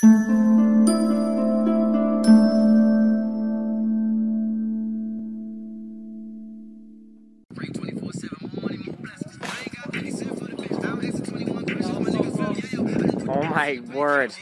Oh my word.